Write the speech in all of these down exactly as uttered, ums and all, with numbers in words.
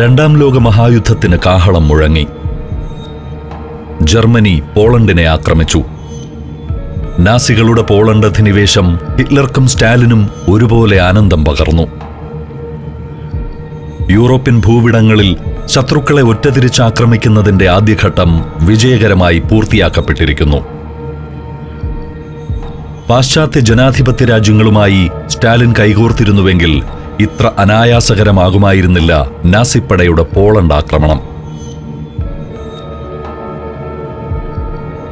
രണ്ടാം ലോക മഹായുദ്ധത്തിന് കാഹളം മുഴങ്ങി. ജർമ്മനി പോളണ്ടിനെ ആക്രമിച്ചു. നാസികളുടെ പോളണ്ട് അധിനിവേശം ഹിറ്റ്ലർക്കും സ്റ്റാലിനും ഒരുപോലെ ആനന്ദം പകർന്നു. യൂറോപ്യൻ ഭൂവിടങ്ങളിൽ ശത്രുക്കളെ ഒറ്റതിരിച്ചാക്രമിക്കുന്നതിൻ്റെ ആദ്യഘട്ടം വിജയകരമായി പൂർത്തിയാക്കപ്പെട്ടിരിക്കുന്നു. പാശ്ചാത്യ ജനാധിപത്യ രാജ്യങ്ങളുമായി സ്റ്റാലിൻ കൈകോർത്തിരുന്നുവെങ്കിൽ ഇത്ര അനായാസകരമാകുമായിരുന്നില്ല നാസിപ്പടയുടെ പോളണ്ട് ആക്രമണം.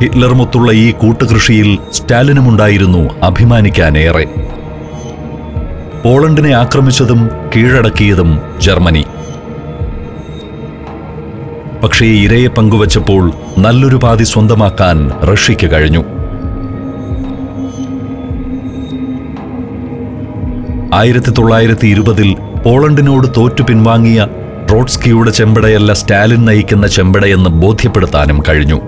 ഹിറ്റ്ലർമൊത്തുള്ള ഈ കൂട്ടുകൃഷിയിൽ സ്റ്റാലിനുമുണ്ടായിരുന്നു അഭിമാനിക്കാനേറെ. പോളണ്ടിനെ ആക്രമിച്ചതും കീഴടക്കിയതും ജർമ്മനി. പക്ഷേ ഇരയെ പങ്കുവച്ചപ്പോൾ നല്ലൊരു പാതി സ്വന്തമാക്കാൻ റഷ്യയ്ക്ക് കഴിഞ്ഞു. ആയിരത്തി തൊള്ളായിരത്തി ഇരുപതിൽ പോളണ്ടിനോട് തോറ്റു പിൻവാങ്ങിയ ട്രോട്സ്കിയുടെ ചെമ്പടയല്ല സ്റ്റാലിൻ നയിക്കുന്ന ചെമ്പടയെന്ന് ബോധ്യപ്പെടുത്താനും കഴിഞ്ഞു.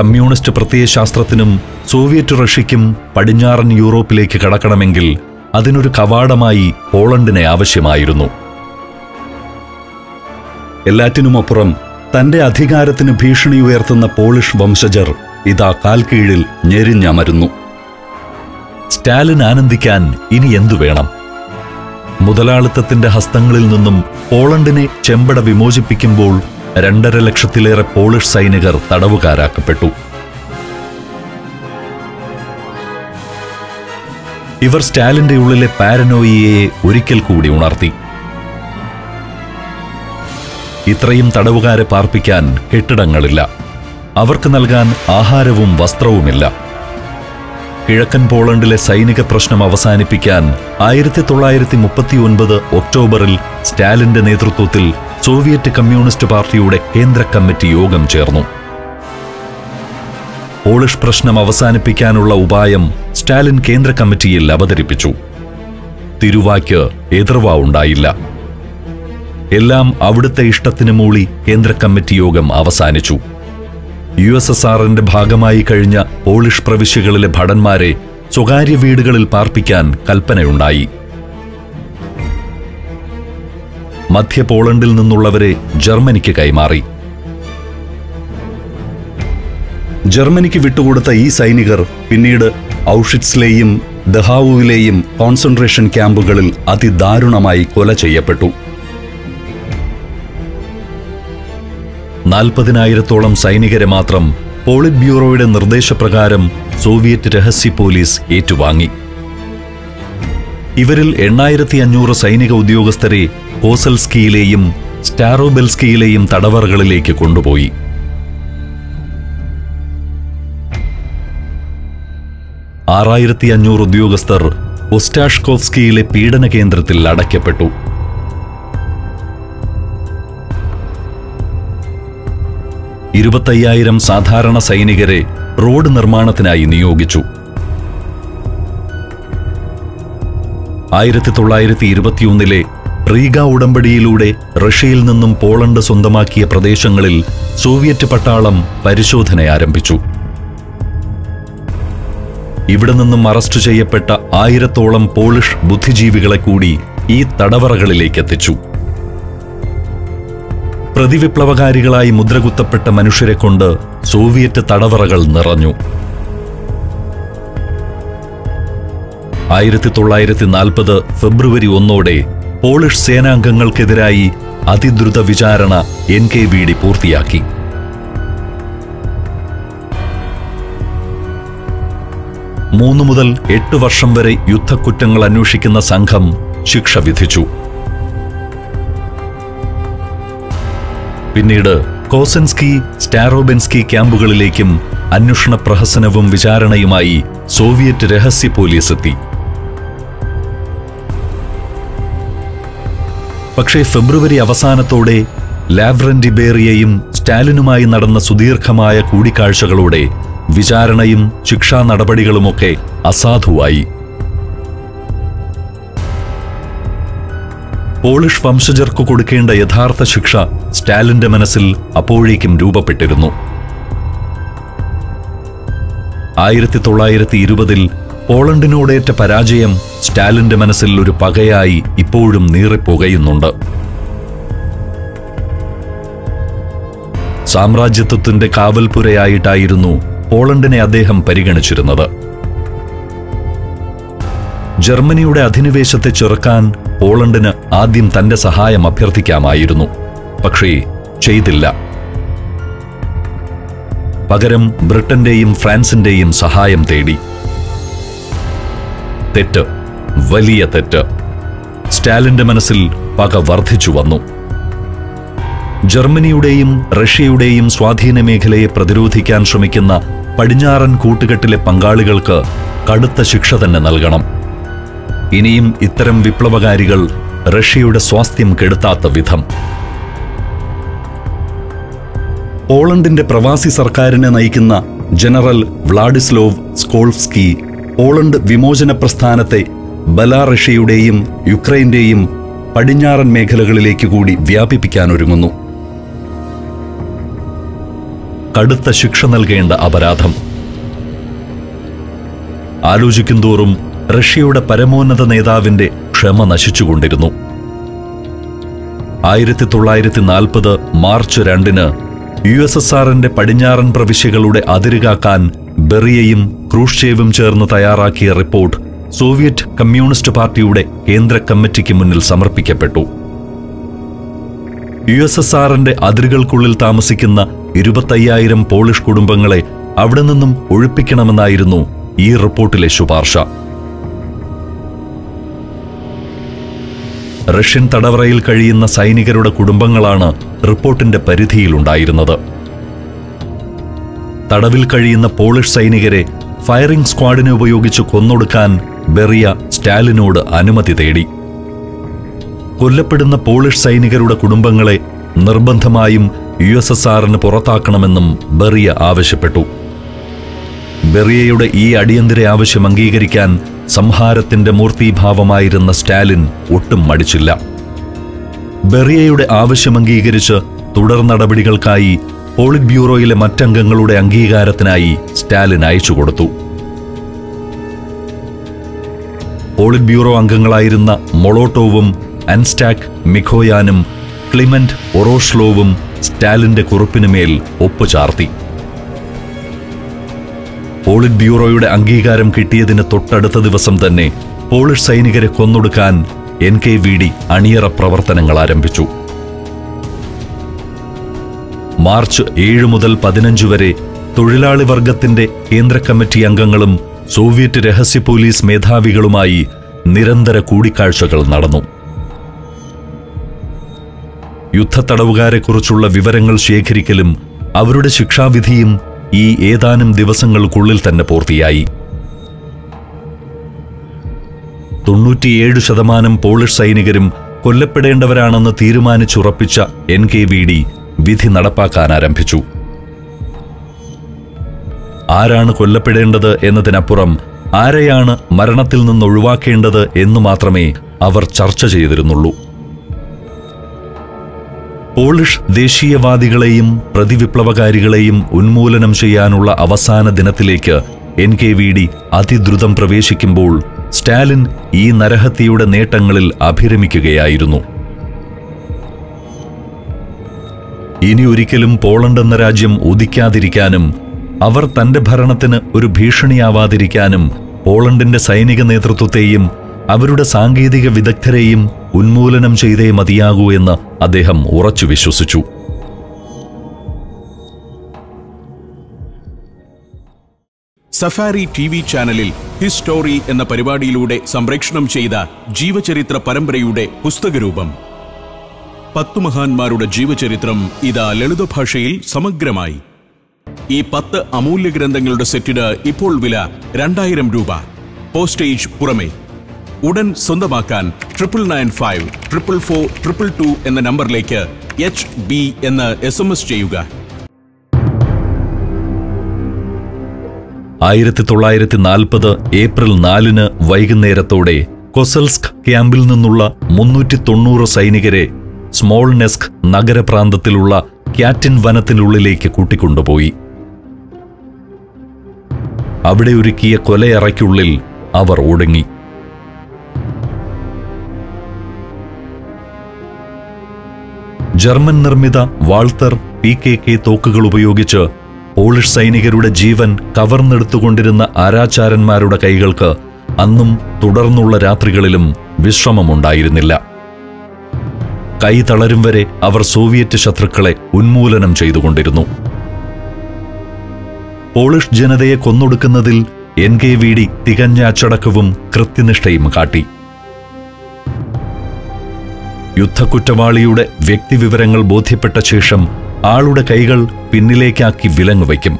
കമ്മ്യൂണിസ്റ്റ് പ്രത്യയശാസ്ത്രത്തിനും സോവിയറ്റ് റഷ്യയ്ക്കും പടിഞ്ഞാറൻ യൂറോപ്പിലേക്ക് കടക്കണമെങ്കിൽ അതിനൊരു കവാടമായി പോളണ്ടിനെ ആവശ്യമായിരുന്നു. എല്ലാറ്റിനുമപ്പുറം തൻ്റെ അധികാരത്തിന് ഭീഷണി ഉയർത്തുന്ന പോളിഷ് വംശജർ ഇതാ കാൽക്കീഴിൽ ഞെരിഞ്ഞമരുന്നു. സ്റ്റാലിൻ ആനന്ദിക്കാൻ ഇനി എന്തു വേണം? മുതലാളിത്തത്തിൻ്റെ ഹസ്തങ്ങളിൽ നിന്നും പോളണ്ടിനെ ചെമ്പട വിമോചിപ്പിക്കുമ്പോൾ രണ്ടര ലക്ഷത്തിലേറെ പോളിഷ് സൈനികർ തടവുകാരാക്കപ്പെട്ടു. ഇവർ സ്റ്റാലിൻ്റെ ഉള്ളിലെ പാരനോയിയെ ഒരിക്കൽ കൂടി ഉണർത്തി. ഇത്രയും തടവുകാരെ പാർപ്പിക്കാൻ കെട്ടിടങ്ങളില്ല, അവർക്ക് നൽകാൻ ആഹാരവും വസ്ത്രവുമില്ല. കിഴക്കൻ പോളണ്ടിലെ സൈനിക പ്രശ്നം അവസാനിപ്പിക്കാൻ ആയിരത്തി തൊള്ളായിരത്തി മുപ്പത്തി ഒൻപത് ഒക്ടോബറിൽ സ്റ്റാലിൻ്റെ നേതൃത്വത്തിൽ സോവിയറ്റ് കമ്മ്യൂണിസ്റ്റ് പാർട്ടിയുടെ കേന്ദ്ര കമ്മിറ്റി യോഗം ചേർന്നു. പോളിഷ് പ്രശ്നം അവസാനിപ്പിക്കാനുള്ള ഉപായം സ്റ്റാലിൻ കേന്ദ്ര കമ്മിറ്റിയിൽ അവതരിപ്പിച്ചു. തിരുവായ്ക്ക് എതിർവാവുണ്ടായില്ല. എല്ലാം അവിടുത്തെ ഇഷ്ടത്തിന് മൂളി കേന്ദ്ര കമ്മിറ്റി യോഗം അവസാനിച്ചു. യു എസ് എസ് ആറിന്റെ ഭാഗമായി കഴിഞ്ഞ പോളിഷ് പ്രവിശ്യകളിലെ ഭടന്മാരെ സ്വകാര്യ വീടുകളിൽ പാർപ്പിക്കാൻ കൽപ്പനയുണ്ടായി. മധ്യ പോളണ്ടിൽ നിന്നുള്ളവരെ ജർമ്മനിക്ക് കൈമാറി. ജർമ്മനിക്ക് വിട്ടുകൊടുത്ത ഈ സൈനികർ പിന്നീട് ഔഷ്വിറ്റ്സിലെയും ദഹാവുവിലെയും കോൺസെൻട്രേഷൻ ക്യാമ്പുകളിൽ അതിദാരുണമായി കൊല ചെയ്യപ്പെട്ടു. നാൽപ്പതിനായിരത്തോളം സൈനികരെ മാത്രം പോളിറ്റ് ബ്യൂറോയുടെ നിർദ്ദേശപ്രകാരം സോവിയറ്റ് രഹസ്യ പോലീസ് ഏറ്റുവാങ്ങി. ഇവരിൽ എണ്ണായിരത്തി അഞ്ഞൂറ് സൈനിക ഉദ്യോഗസ്ഥരെ കോസൽസ്കിയിലെയും സ്റ്റാറോബെൽസ്കിയിലെയും തടവറകളിലേക്ക് കൊണ്ടുപോയി. ആറായിരത്തി അഞ്ഞൂറ് ഉദ്യോഗസ്ഥർ ഒസ്റ്റാഷ്കോവ്സ്കിയിലെ പീഡന കേന്ദ്രത്തിൽ അടയ്ക്കപ്പെട്ടു. ഇരുപത്തയ്യായിരം സാധാരണ സൈനികരെ റോഡ് നിർമ്മാണത്തിനായി നിയോഗിച്ചു. ആയിരത്തി തൊള്ളായിരത്തി ഇരുപത്തിയൊന്നിലെ റീഗ ഉടമ്പടിയിലൂടെ റഷ്യയിൽ നിന്നും പോളണ്ട് സ്വന്തമാക്കിയ പ്രദേശങ്ങളിൽ സോവിയറ്റ് പട്ടാളം പരിശോധന ആരംഭിച്ചു. ഇവിടെ നിന്നും അറസ്റ്റ് ചെയ്യപ്പെട്ട ആയിരത്തോളം പോളിഷ് ബുദ്ധിജീവികളെ കൂടി ഈ തടവറകളിലേക്ക് എത്തിച്ചു. പ്രതിവിപ്ലവകാരികളായി മുദ്രകുത്തപ്പെട്ട മനുഷ്യരെ കൊണ്ട് സോവിയറ്റ് തടവറകൾ നിറഞ്ഞു. ആയിരത്തി തൊള്ളായിരത്തി നാൽപ്പത് ഫെബ്രുവരി ഒന്നോടെ പോളിഷ് സേനാംഗങ്ങൾക്കെതിരായി അതിദ്രുത വിചാരണ എൻ കെ വി ഡി പൂർത്തിയാക്കി. മൂന്ന് മുതൽ എട്ട് വർഷം വരെ യുദ്ധക്കുറ്റങ്ങൾ അന്വേഷിക്കുന്ന സംഘം ശിക്ഷ വിധിച്ചു. പിന്നീട് കോസൻസ്കി, സ്റ്റാറോബെൻസ്കി ക്യാമ്പുകളിലേക്കും അന്വേഷണ പ്രഹസനവും വിചാരണയുമായി സോവിയറ്റ് രഹസ്യ പോലീസ് എത്തി. പക്ഷേ ഫെബ്രുവരി അവസാനത്തോടെ ലാവ്രന്റി ബേറിയയും സ്റ്റാലിനുമായി നടന്ന സുദീർഘമായ കൂടിക്കാഴ്ചകളോടെ വിചാരണയും ശിക്ഷാ നടപടികളുമൊക്കെ അസാധുവായി. പോളിഷ് വംശജർക്ക് കൊടുക്കേണ്ട യഥാർത്ഥ ശിക്ഷ സ്റ്റാലിന്റെ മനസ്സിൽ അപ്പോഴേക്കും രൂപപ്പെട്ടിരുന്നു. ആയിരത്തി തൊള്ളായിരത്തി ഇരുപതിൽ പോളണ്ടിനോടേറ്റ പരാജയം സ്റ്റാലിന്റെ മനസ്സിൽ ഒരു പകയായി ഇപ്പോഴും നീറിപ്പോകുന്നുണ്ട്. സാമ്രാജ്യത്വത്തിന്റെ കാവൽപുരയായിട്ടായിരുന്നു പോളണ്ടിനെ അദ്ദേഹം പരിഗണിച്ചിരുന്നത്. ജർമ്മനിയുടെ അധിനിവേശത്തെ ചെറുക്കാൻ പോളണ്ടിന് ആദ്യം തന്റെ സഹായം അഭ്യർത്ഥിക്കാമായിരുന്നു, പക്ഷേ ചെയ്തില്ല. പകരം ബ്രിട്ടന്റെയും ഫ്രാൻസിന്റെയും സഹായം തേടി. തെറ്റ്, വലിയ തെറ്റ്. സ്റ്റാലിന്റെ മനസ്സിൽ പക വർദ്ധിച്ചു വന്നു. ജർമ്മനിയുടെയും റഷ്യയുടെയും സ്വാധീന മേഖലയെ പ്രതിരോധിക്കാൻ ശ്രമിക്കുന്ന പടിഞ്ഞാറൻ കൂട്ടുകെട്ടിലെ പങ്കാളികൾക്ക് കടുത്ത ശിക്ഷ തന്നെ നൽകണം. ഇനിയും ഇത്തരം വിപ്ലവകാരികൾ റഷ്യയുടെ സ്വാസ്ഥ്യം കെടുത്താത്ത വിധം. പോളണ്ടിന്റെ പ്രവാസി സർക്കാരിനെ നയിക്കുന്ന ജനറൽ വ്ളാഡിസ്ലോവ് സ്കോൾസ്കി പോളണ്ട് വിമോചന പ്രസ്ഥാനത്തെ ബലാറഷ്യയുടെയും യുക്രൈന്റെയും പടിഞ്ഞാറൻ മേഖലകളിലേക്ക് കൂടി വ്യാപിപ്പിക്കാനൊരുങ്ങുന്നു. കടുത്ത ശിക്ഷ നൽകേണ്ട അപരാധം. ആലോചിക്കുന്തോറും റഷ്യയുടെ പരമോന്നത നേതാവിന്റെ ക്ഷമ നശിച്ചുകൊണ്ടിരുന്നു. ആയിരത്തി തൊള്ളായിരത്തി നാൽപ്പത് മാർച്ച് രണ്ടിന് യു എസ് എസ് ആറിന്റെ പടിഞ്ഞാറൻ പ്രവിശ്യകളുടെ അതിരുകാക്കാൻ ബെറിയയും ക്രൂഷ്ചേവും ചേർന്ന് തയ്യാറാക്കിയ റിപ്പോർട്ട് സോവിയറ്റ് കമ്മ്യൂണിസ്റ്റ് പാർട്ടിയുടെ കേന്ദ്ര കമ്മിറ്റിക്ക് മുന്നിൽ സമർപ്പിക്കപ്പെട്ടു. യു എസ് എസ് ആറിന്റെ അതിരുകൾക്കുള്ളിൽ താമസിക്കുന്ന ഇരുപത്തയ്യായിരം പോളിഷ് കുടുംബങ്ങളെ അവിടെ നിന്നും ഒഴിപ്പിക്കണമെന്നായിരുന്നു ഈ റിപ്പോർട്ടിലെ ശുപാർശ. റഷ്യൻ തടവറയിൽ കഴിയുന്ന സൈനികരുടെ കുടുംബങ്ങളാണ് റിപ്പോർട്ടിന്റെ പരിധിയിലുണ്ടായിരുന്നത്. തടവിൽ കഴിയുന്ന പോളിഷ് സൈനികരെ ഫയറിംഗ് സ്ക്വാഡിനെ ഉപയോഗിച്ച് കൊന്നൊടുക്കാൻ ബെറിയ സ്റ്റാലിനോട് അനുമതി തേടി. കൊല്ലപ്പെടുന്ന പോളിഷ് സൈനികരുടെ കുടുംബങ്ങളെ നിർബന്ധമായും യു എസ് എസ് ആറിന് പുറത്താക്കണമെന്നും ബെറിയ ആവശ്യപ്പെട്ടു. ബെറിയയുടെ ഈ അടിയന്തര ആവശ്യം അംഗീകരിക്കാൻ സംഹാരത്തിന്റെ മൂർത്തീഭാവമായിരുന്ന സ്റ്റാലിൻ ഒട്ടും മടിച്ചില്ല. ബെറിയയുടെ ആവശ്യം അംഗീകരിച്ച് തുടർ നടപടികൾക്കായി പോളിറ്റ് ബ്യൂറോയിലെ മറ്റംഗങ്ങളുടെ അംഗീകാരത്തിനായി സ്റ്റാലിൻ അയച്ചു കൊടുത്തു. പോളിറ്റ് ബ്യൂറോ അംഗങ്ങളായിരുന്ന മൊളോട്ടോവും അൻസ്റ്റാക് മിഖോയാനും ക്ലിമന്റ് ഒറോഷ്ലോവും സ്റ്റാലിന്റെ കുറിപ്പിനുമേൽ ഒപ്പുചാർത്തി. പോളിറ്റ് ബ്യൂറോയുടെ അംഗീകാരം കിട്ടിയതിന് തൊട്ടടുത്ത ദിവസം തന്നെ പോളിഷ് സൈനികരെ കൊന്നൊടുക്കാൻ എൻ കെ വി ഡി അണിയറ പ്രവർത്തനങ്ങൾ ആരംഭിച്ചു. മാർച്ച് ഏഴ് മുതൽ പതിനഞ്ച് വരെ തൊഴിലാളി വർഗത്തിന്റെ കേന്ദ്ര കമ്മിറ്റി അംഗങ്ങളും സോവിയറ്റ് രഹസ്യ പോലീസ് മേധാവികളുമായി നിരന്തര കൂടിക്കാഴ്ചകൾ നടന്നു. യുദ്ധത്തടവുകാരെക്കുറിച്ചുള്ള വിവരങ്ങൾ ശേഖരിക്കലും അവരുടെ ശിക്ഷാവിധിയും ഈ ഏതാനും ദിവസങ്ങൾക്കുള്ളിൽ തന്നെ പൂർത്തിയായി. തൊണ്ണൂറ്റിയേഴ് ശതമാനം പോളിഷ് സൈനികരും കൊല്ലപ്പെടേണ്ടവരാണെന്ന് തീരുമാനിച്ചുറപ്പിച്ച എൻ കെ വി ഡി വിധി നടപ്പാക്കാൻ ആരംഭിച്ചു. ആരാണ് കൊല്ലപ്പെടേണ്ടത് എന്നതിനപ്പുറം ആരെയാണ് മരണത്തിൽ നിന്ന് ഒഴിവാക്കേണ്ടത് എന്ന് മാത്രമേ അവർ ചർച്ച ചെയ്തിരുന്നുള്ളൂ. പോളിഷ് ദേശീയവാദികളെയും പ്രതിവിപ്ലവകാരികളെയും ഉന്മൂലനം ചെയ്യാനുള്ള അവസാന ദിനത്തിലേക്ക് എൻ കെ വി ഡി അതിദ്രുതം പ്രവേശിക്കുമ്പോൾ സ്റ്റാലിൻ ഈ നരഹത്യയുടെ നേട്ടങ്ങളിൽ അഭിരമിക്കുകയായിരുന്നു. ഇനി ഒരിക്കലും പോളണ്ട് എന്ന രാജ്യം ഉദിക്കാതിരിക്കാനും അവർ തന്റെ ഭരണത്തിന് ഒരു ഭീഷണിയാവാതിരിക്കാനും പോളണ്ടിന്റെ സൈനിക നേതൃത്വത്തെയും അവരുടെ സാങ്കേതിക വിദഗ്ധരെയും ഉന്മൂലനം ചെയ്തേ മതിയാകൂ എന്ന് അദ്ദേഹം ഉറച്ചു വിശ്വസിച്ചു. സഫാരി ടി വി ചാനലിൽ ഹിസ്റ്റോറി എന്ന പരിപാടിയിലൂടെ സംപ്രേക്ഷണം ചെയ്ത ജീവചരിത്ര പരമ്പരയുടെ പുസ്തകരൂപം പത്തു മഹാന്മാരുടെ ജീവചരിത്രം ഇതാ ലളിതഭാഷയിൽ സമഗ്രമായി. ഈ പത്ത് അമൂല്യ ഗ്രന്ഥങ്ങളുടെ സെറ്റിന് ഇപ്പോൾ വില രണ്ടായിരം രൂപ പോസ്റ്റേജ് പുറമേ. ഉടൻ സ്വന്തമാക്കാൻ triple nine five triple four triple two എന്ന നമ്പറിലേക്ക് എച്ച് ബി എന്ന് എസ് എം എസ് ചെയ്യുക. ആയിരത്തി തൊള്ളായിരത്തി നാൽപ്പത് ഏപ്രിൽ നാലിന് വൈകുന്നേരത്തോടെ കൊസൽസ്ക് ക്യാമ്പിൽ നിന്നുള്ള മുന്നൂറ്റി തൊണ്ണൂറ് സൈനികരെ സ്മോൾനെസ്ക് നഗരപ്രാന്തത്തിലുള്ള ക്യാറ്റിൻ വനത്തിനുള്ളിലേക്ക് കൂട്ടിക്കൊണ്ടുപോയി. അവിടെ ഒരുക്കിയ കൊലയറയ്ക്കുള്ളിൽ അവർ ഒടുങ്ങി. ജർമ്മൻ നിർമ്മിത വാൾത്തർ പി കെ കെ തോക്കുകൾ ഉപയോഗിച്ച് പോളിഷ് സൈനികരുടെ ജീവൻ കവർന്നെടുത്തുകൊണ്ടിരുന്ന ആരാചാരന്മാരുടെ കൈകൾക്ക് അന്നും തുടർന്നുള്ള രാത്രികളിലും വിശ്രമമുണ്ടായിരുന്നില്ല. കൈ തളരും വരെ അവർ സോവിയറ്റ് ശത്രുക്കളെ ഉന്മൂലനം ചെയ്തുകൊണ്ടിരുന്നു. പോളിഷ് ജനതയെ കൊന്നൊടുക്കുന്നതിൽ എൻ കെ വി ഡി തികഞ്ഞ അച്ചടക്കവും കൃത്യനിഷ്ഠയും കാട്ടി. യുദ്ധക്കുറ്റവാളിയുടെ വ്യക്തിവിവരങ്ങൾ ബോധ്യപ്പെട്ട ശേഷം ആളുടെ കൈകൾ പിന്നിലേക്കാക്കി വിലങ്ങുവയ്ക്കും.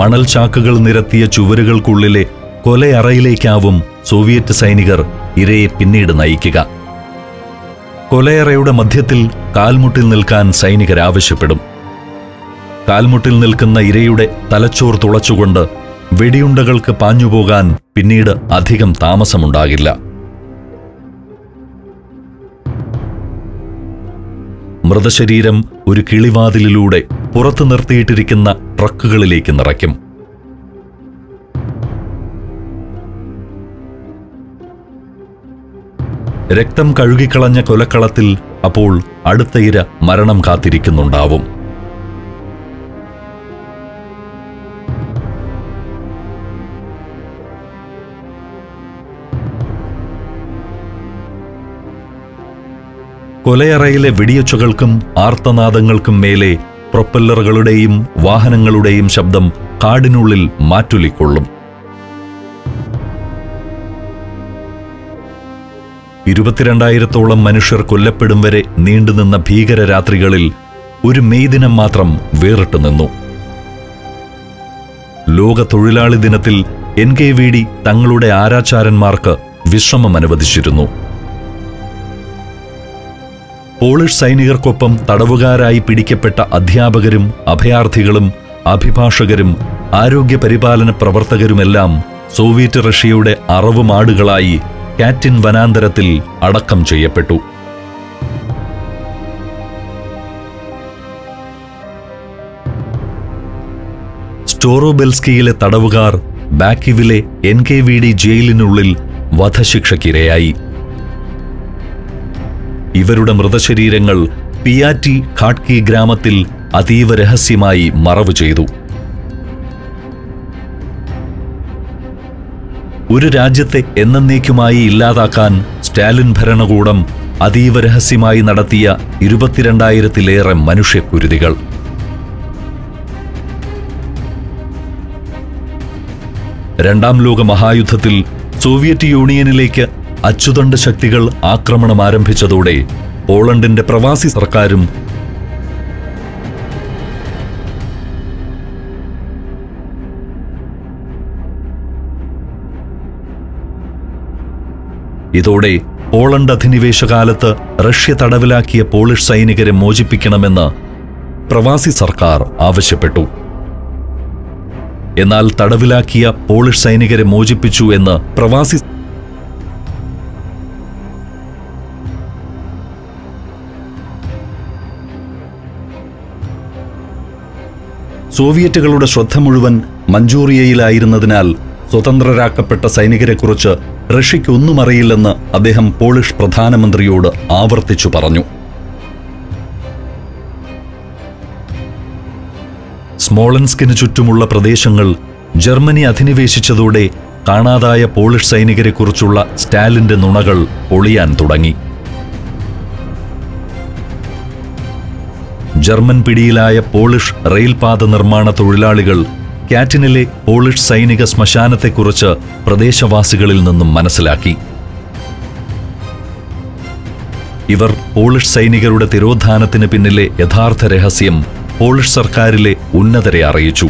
മണൽ ചാക്കുകൾ നിരത്തിയ ചുവരുകൾക്കുള്ളിലെ കൊലയറയിലേക്കാവും സോവിയറ്റ് സൈനികർ ഇരയെ പിന്നീട് നയിക്കുക. കൊലയറയുടെ മധ്യത്തിൽ കാൽമുട്ടിൽ നിൽക്കാൻ സൈനികർ ആവശ്യപ്പെടും. കാൽമുട്ടിൽ നിൽക്കുന്ന ഇരയുടെ തലച്ചോർ തുളച്ചുകൊണ്ട് വെടിയുണ്ടകൾക്ക് പാഞ്ഞുപോകാൻ പിന്നീട് അധികം താമസമുണ്ടാകില്ല. മൃതശരീരം ഒരു കിളിവാതിലിലൂടെ പുറത്തു നിർത്തിയിട്ടിരിക്കുന്ന ട്രക്കുകളിലേക്ക് നിറയ്ക്കും. രക്തം കഴുകിക്കളഞ്ഞ കൊലക്കളത്തിൽ അപ്പോൾ അടുത്ത ഇര മരണം കാത്തിരിക്കുന്നുണ്ടാവും. കൊലയറയിലെ വെടിയൊച്ചകൾക്കും ആർത്തനാദങ്ങൾക്കും മേലെ പ്രൊപ്പല്ലറുകളുടെയും വാഹനങ്ങളുടെയും ശബ്ദം കാടിനുള്ളിൽ മാറ്റുലിക്കൊള്ളും. ഇരുപത്തിരണ്ടായിരത്തോളം മനുഷ്യർ കൊല്ലപ്പെടും വരെ നീണ്ടുനിന്ന ഭീകരരാത്രികളിൽ ഒരു മെയ് ദിനം മാത്രം വേറിട്ടു നിന്നു. ലോക തൊഴിലാളി ദിനത്തിൽ എൻ കെ വി ഡി തങ്ങളുടെ ആരാചാരന്മാർക്ക് വിശ്രമം അനുവദിച്ചിരുന്നു. പോളിഷ് സൈനികർക്കൊപ്പം തടവുകാരായി പിടിക്കപ്പെട്ട അധ്യാപകരും അഭയാർത്ഥികളും അഭിഭാഷകരും ആരോഗ്യ പരിപാലന പ്രവർത്തകരുമെല്ലാം സോവിയറ്റ് റഷ്യയുടെ അറവ് മാടുകളായി കാറ്റിൻ വനാന്തരത്തിൽ അടക്കം ചെയ്യപ്പെട്ടു. സ്റ്റോറോബെൽസ്കിയിലെ തടവുകാർ ബാക്കിവിലെ എൻ കെ വി ഡി ജയിലിനുള്ളിൽ വധശിക്ഷയ്ക്കിരയായി. ഇവരുടെ മൃതശരീരങ്ങൾ പിയാറ്റി ഘാട്കി ഗ്രാമത്തിൽ അതീവ രഹസ്യമായി മറവ് ചെയ്തു. ഒരു രാജ്യത്തെ എന്നേക്കുമായി ഇല്ലാതാക്കാൻ സ്റ്റാലിൻ ഭരണകൂടം അതീവ രഹസ്യമായി നടത്തിയ ഇരുപത്തിരണ്ടായിരത്തിലേറെ മനുഷ്യക്കുരുതികൾ. രണ്ടാം ലോക മഹായുദ്ധത്തിൽ സോവിയറ്റ് യൂണിയനിലേക്ക് അച്ചുതണ്ട് ശക്തികൾ ആക്രമണം ആരംഭിച്ചതോടെ പോളണ്ടിന്റെ പ്രവാസി സർക്കാരും ഇതോടെ പോളണ്ട് അധിനിവേശകാലത്ത് റഷ്യ തടവിലാക്കിയ പോളിഷ് സൈനികരെ മോചിപ്പിക്കണമെന്ന് പ്രവാസി സർക്കാർ ആവശ്യപ്പെട്ടു. എന്നാൽ തടവിലാക്കിയ പോളിഷ് സൈനികരെ മോചിപ്പിച്ചു എന്ന് പ്രവാസി സോവിയറ്റുകളുടെ ശ്രദ്ധ മുഴുവൻ മഞ്ചൂറിയയിലായിരുന്നതിനാൽ സ്വതന്ത്രരാക്കപ്പെട്ട സൈനികരെക്കുറിച്ച് റഷ്യയ്ക്കൊന്നും അറിയില്ലെന്ന് അദ്ദേഹം പോളിഷ് പ്രധാനമന്ത്രിയോട് ആവർത്തിച്ചു പറഞ്ഞു. സ്മോളൻസ്കിന് ചുറ്റുമുള്ള പ്രദേശങ്ങൾ ജർമ്മനി അധിനിവേശിച്ചതോടെ കാണാതായ പോളിഷ് സൈനികരെക്കുറിച്ചുള്ള സ്റ്റാലിൻ്റെ നുണകൾ പൊളിയാൻ തുടങ്ങി. ജർമ്മൻ പിടിയിലായ പോളിഷ് റെയിൽപാത നിർമ്മാണ തൊഴിലാളികൾ കാറ്റിനിലെ പോളിഷ് സൈനിക ശ്മശാനത്തെക്കുറിച്ച് പ്രദേശവാസികളിൽ നിന്നും മനസ്സിലാക്കി. ഇവർ പോളിഷ് സൈനികരുടെ തിരോധാനത്തിന് പിന്നിലെ യഥാർത്ഥ രഹസ്യം പോളിഷ് സർക്കാരിലെ ഉന്നതരെ അറിയിച്ചു.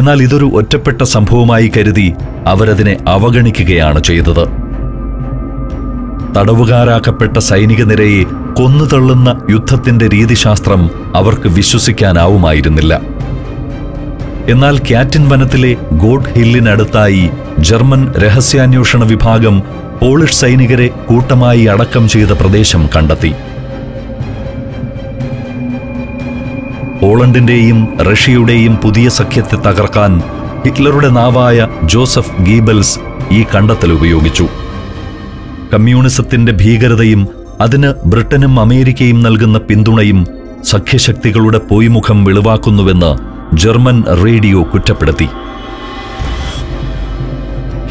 എന്നാൽ ഇതൊരു ഒറ്റപ്പെട്ട സംഭവമായി കരുതി അവരതിനെ അവഗണിക്കുകയാണ് ചെയ്തത്. തടവുകാരാക്കപ്പെട്ട സൈനിക നിരയെ കൊന്നുതള്ളുന്ന യുദ്ധത്തിന്റെ രീതിശാസ്ത്രം അവർക്ക് വിശ്വസിക്കാനാവുമായിരുന്നില്ല. എന്നാൽ കാറ്റിൻ വനത്തിലെ ഗോഡ് ഹില്ലിനടുത്തായി ജർമ്മൻ രഹസ്യാന്വേഷണ വിഭാഗം പോളിഷ് സൈനികരെ കൂട്ടമായി അടക്കം ചെയ്ത പ്രദേശം കണ്ടെത്തി. പോളണ്ടിന്റെയും റഷ്യയുടെയും പുതിയ സഖ്യത്തെ തകർക്കാൻ ഹിറ്റ്ലറുടെ നാവായ ജോസഫ് ഗീബൽസ് ഈ കണ്ടെത്തൽ ഉപയോഗിച്ചു. കമ്മ്യൂണിസത്തിന്റെ ഭീകരതയും അതിന് ബ്രിട്ടനും അമേരിക്കയും നൽകുന്ന പിന്തുണയും സഖ്യശക്തികളുടെ പോയിമുഖം വെളിവാക്കുന്നുവെന്ന് ജർമ്മൻ റേഡിയോ കുറ്റപ്പെടുത്തി.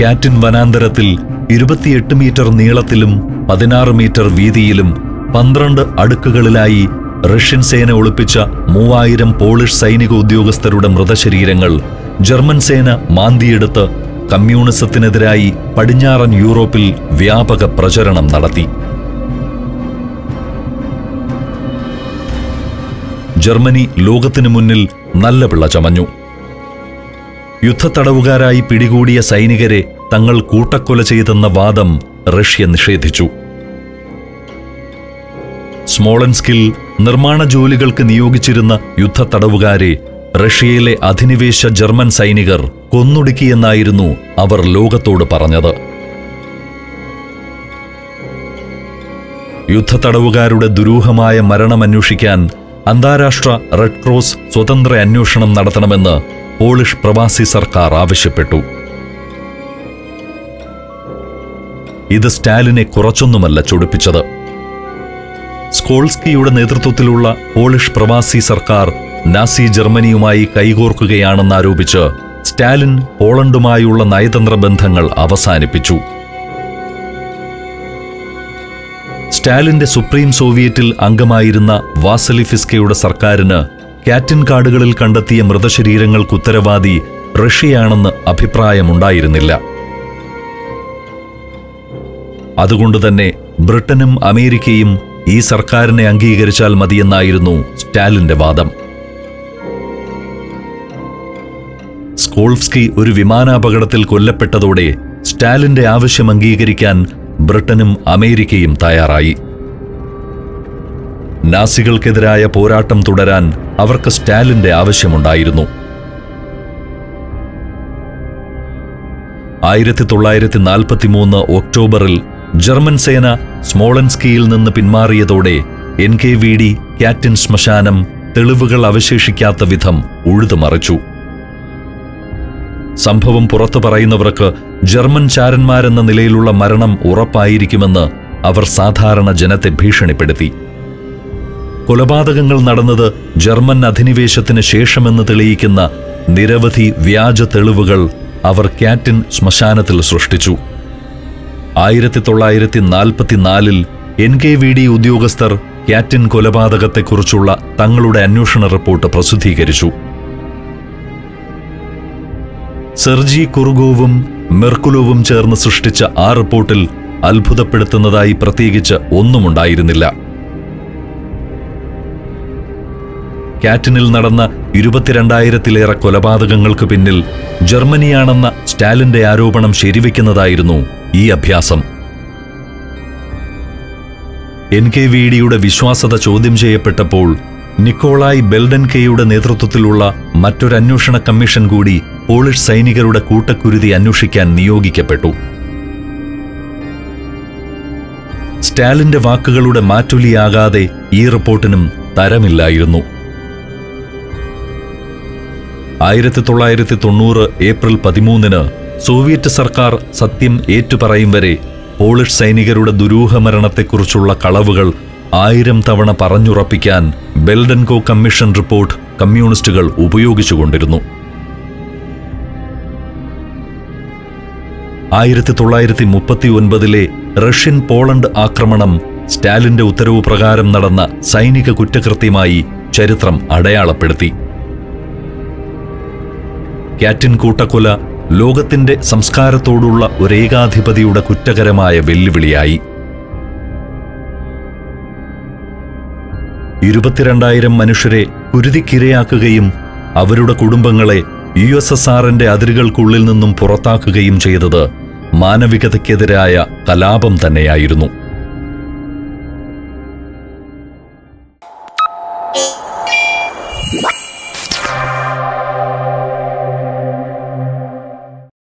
കാറ്റിൻ വനാന്തരത്തിൽ ഇരുപത്തിയെട്ട് മീറ്റർ നീളത്തിലും പതിനാറ് മീറ്റർ വീതിയിലും പന്ത്രണ്ട് അടുക്കുകളിലായി റഷ്യൻ സേന ഒളിപ്പിച്ച മൂവായിരം പോളിഷ് സൈനിക ഉദ്യോഗസ്ഥരുടെ മൃതശരീരങ്ങൾ ജർമ്മൻ സേന മാന്തിയെടുത്ത് കമ്മ്യൂണിസത്തിനെതിരായി പടിഞ്ഞാറൻ യൂറോപ്പിൽ വ്യാപക പ്രചരണം നടത്തി. ജർമ്മനി ലോകത്തിനു മുന്നിൽ നല്ല പിള്ള ചമഞ്ഞു. യുദ്ധത്തടവുകാരായി പിടികൂടിയ സൈനികരെ തങ്ങൾ കൂട്ടക്കൊല ചെയ്തെന്ന വാദം റഷ്യ നിഷേധിച്ചു. സ്മോളൻസ്കിൽ നിർമ്മാണ ജോലികൾക്ക് നിയോഗിച്ചിരുന്ന യുദ്ധത്തടവുകാരെ റഷ്യയിലെ അധിനിവേശ ജർമ്മൻ സൈനികർ കൊന്നൊടുക്കിയെന്നായിരുന്നു അവർ ലോകത്തോട് പറഞ്ഞത്. യുദ്ധത്തടവുകാരുടെ ദുരൂഹമായ മരണമന്വേഷിക്കാൻ അന്താരാഷ്ട്ര റെഡ് ക്രോസ് സ്വതന്ത്ര അന്വേഷണം നടത്തണമെന്ന് പോളിഷ് പ്രവാസി സർക്കാർ ആവശ്യപ്പെട്ടു. ഇത് സ്റ്റാലിനെ കുറച്ചൊന്നുമല്ല ചൊടിപ്പിച്ചത്. സ്കോൾസ്കിയുടെ നേതൃത്വത്തിലുള്ള പോളിഷ് പ്രവാസി സർക്കാർ നാസി ജർമ്മനിയുമായി കൈകോർക്കുകയാണെന്നാരോപിച്ച് സ്റ്റാലിൻ പോളണ്ടുമായുള്ള നയതന്ത്ര ബന്ധങ്ങൾ അവസാനിപ്പിച്ചു. സ്റ്റാലിന്റെ സുപ്രീം സോവിയറ്റിൽ അംഗമായിരുന്ന വാസലി ഫിസ്കയുടെ സർക്കാരിന് കാറ്റിൻ കാടുകളിൽ കണ്ടെത്തിയ മൃതശരീരങ്ങൾക്ക് ഉത്തരവാദി റഷ്യയാണെന്ന് അഭിപ്രായമുണ്ടായിരുന്നില്ല. അതുകൊണ്ടുതന്നെ ബ്രിട്ടനും അമേരിക്കയും ഈ സർക്കാരിനെ അംഗീകരിച്ചാൽ മതിയെന്നായിരുന്നു സ്റ്റാലിന്റെ വാദം. സ്കോൾസ്കി ഒരു വിമാനാപകടത്തിൽ കൊല്ലപ്പെട്ടതോടെ സ്റ്റാലിന്റെ ആവശ്യം അംഗീകരിക്കാൻ ബ്രിട്ടനും അമേരിക്കയും തയ്യാറായി. നാസികൾക്കെതിരായ പോരാട്ടം തുടരാൻ അവർക്ക് സ്റ്റാലിന്റെ ആവശ്യമുണ്ടായിരുന്നു. ആയിരത്തി തൊള്ളായിരത്തി നാൽപ്പത്തി മൂന്ന് ഒക്ടോബറിൽ ജർമ്മൻ സേന സ്മോളൻസ്കിയിൽ നിന്ന് പിന്മാറിയതോടെ N K V D Katyn ശ്മശാനം തെളിവുകൾ അവശേഷിക്കാത്ത വിധം ഉഴുതുമറിച്ചു. സംഭവം പുറത്തു പറയുന്നവർക്ക് ജർമ്മൻ ചാരന്മാരെന്ന നിലയിലുള്ള മരണം ഉറപ്പായിരിക്കുമെന്ന് അവർ സാധാരണ ജനത്തെ ഭീഷണിപ്പെടുത്തി. കൊലപാതകങ്ങൾ നടന്നത് ജർമ്മൻ അധിനിവേശത്തിന് ശേഷമെന്ന് തെളിയിക്കുന്ന നിരവധി വ്യാജ തെളിവുകൾ അവർ കാറ്റിൻ ശ്മശാനത്തിൽ സൃഷ്ടിച്ചു. ആയിരത്തി തൊള്ളായിരത്തി നാൽപ്പത്തിനാലിൽ എൻ കെ വി ഡി ഉദ്യോഗസ്ഥർ കാറ്റിൻ കൊലപാതകത്തെക്കുറിച്ചുള്ള തങ്ങളുടെ അന്വേഷണ റിപ്പോർട്ട് പ്രസിദ്ധീകരിച്ചു. സെർജി കുറുഗോവും മെർക്കുലോവും ചേർന്ന് സൃഷ്ടിച്ച ആ റിപ്പോർട്ടിൽ അത്ഭുതപ്പെടുത്തുന്നതായി പ്രത്യേകിച്ച് ഒന്നുമുണ്ടായിരുന്നില്ല. കാറ്റിനിൽ നടന്ന ഇരുപത്തിരണ്ടായിരത്തിലേറെ കൊലപാതകങ്ങൾക്ക് പിന്നിൽ ജർമ്മനിയാണെന്ന സ്റ്റാലിന്റെ ആരോപണം ശരിവെക്കുന്നതായിരുന്നു ഈ അഭ്യാസം. എൻ കെ വി ഡിയുടെ വിശ്വാസ്യത ചോദ്യം ചെയ്യപ്പെട്ടപ്പോൾ നിക്കോളായ് ബെൽഡൻകെയുടെ നേതൃത്വത്തിലുള്ള മറ്റൊരന്വേഷണ കമ്മീഷൻ കൂടി പോളിഷ് സൈനികരുടെ കൂട്ടക്കുരുതി അന്വേഷിക്കാൻ നിയോഗിക്കപ്പെട്ടു. സ്റ്റാലിന്റെ വാക്കുകളുടെ മാറ്റൊലിയാകാതെ ഈ റിപ്പോർട്ടിനും തരമില്ലായിരുന്നു. ആയിരത്തി തൊള്ളായിരത്തി തൊണ്ണൂറ് ഏപ്രിൽ പതിമൂന്നിന് സോവിയറ്റ് സർക്കാർ സത്യം ഏറ്റുപറയും വരെ പോളിഷ് സൈനികരുടെ ദുരൂഹമരണത്തെക്കുറിച്ചുള്ള കളവുകൾ ആയിരം തവണ പറഞ്ഞുറപ്പിക്കാൻ ബെൽഡൻകോ കമ്മീഷൻ റിപ്പോർട്ട് കമ്മ്യൂണിസ്റ്റുകൾ ഉപയോഗിച്ചുകൊണ്ടിരുന്നു. ആയിരത്തി തൊള്ളായിരത്തി മുപ്പത്തി ഒൻപതിലെ റഷ്യൻ പോളണ്ട് ആക്രമണം സ്റ്റാലിന്റെ ഉത്തരവ് പ്രകാരം നടന്ന സൈനിക കുറ്റകൃത്യമായി ചരിത്രം അടയാളപ്പെടുത്തി. കാറ്റിൻ കൂട്ടക്കൊല ലോകത്തിന്റെ സംസ്കാരത്തോടുള്ള ഒരേകാധിപതിയുടെ കുറ്റകരമായ വെല്ലുവിളിയായി. ഇരുപത്തിരണ്ടായിരം മനുഷ്യരെ കുരുതിക്കിരയാക്കുകയും അവരുടെ കുടുംബങ്ങളെ യു എസ് എസ് ആറിന്റെ അതിരുകൾക്കുള്ളിൽ നിന്നും പുറത്താക്കുകയും ചെയ്തത് മാനവികതയ്ക്കെതിരായ കലാപം തന്നെയായിരുന്നു.